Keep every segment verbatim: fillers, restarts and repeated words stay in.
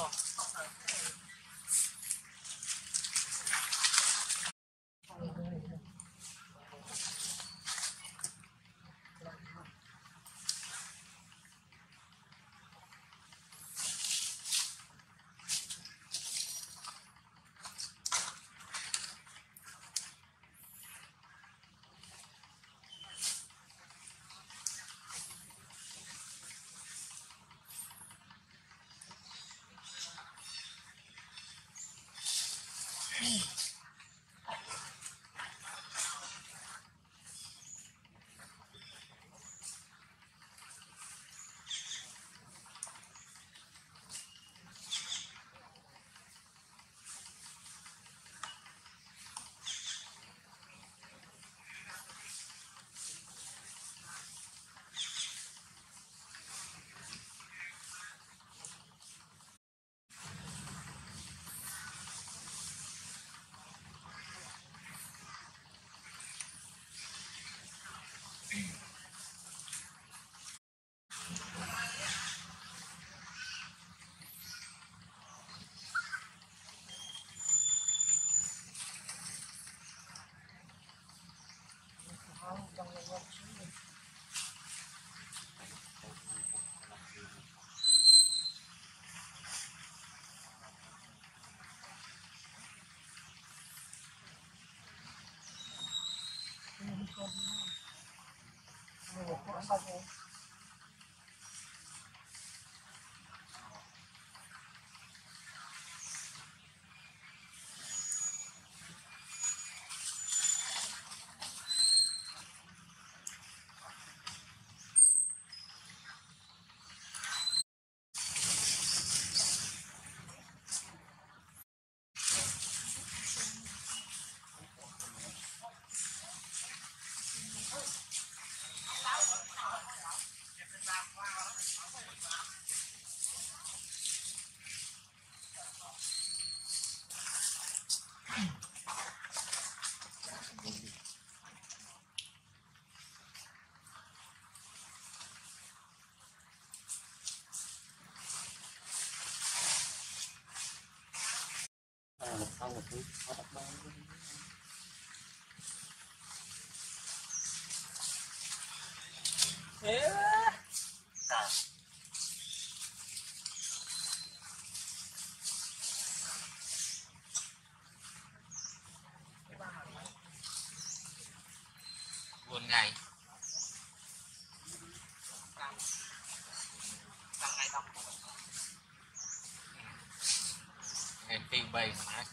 thôi. Hãy subscribe không một thứ có đặc bán thế à. Buồn ngày tăng ngày tăng em tìm bày mà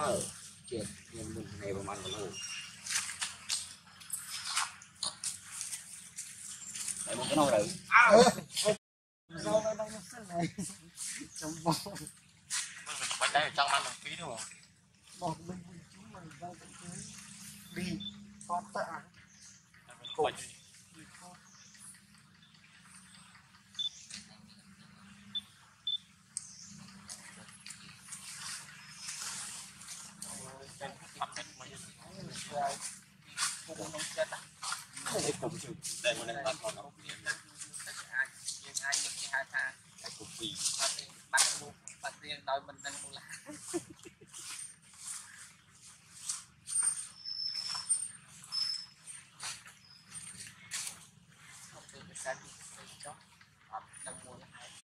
tơ chuyện nên mình này vào màn vào lại một cái nồi rồi à, đâu đâu đâu này trong bò bên đây trong ăn một tí đúng không một mình chúng mình ra cái đi con tạ cột cùng chụp đây một lần còn nó cũng nhiều ai riêng ai riêng cái hai tha cái cục bì bắt luôn bắt riêng đôi mình đang mua lại không được cái sao đi cho đang mua lại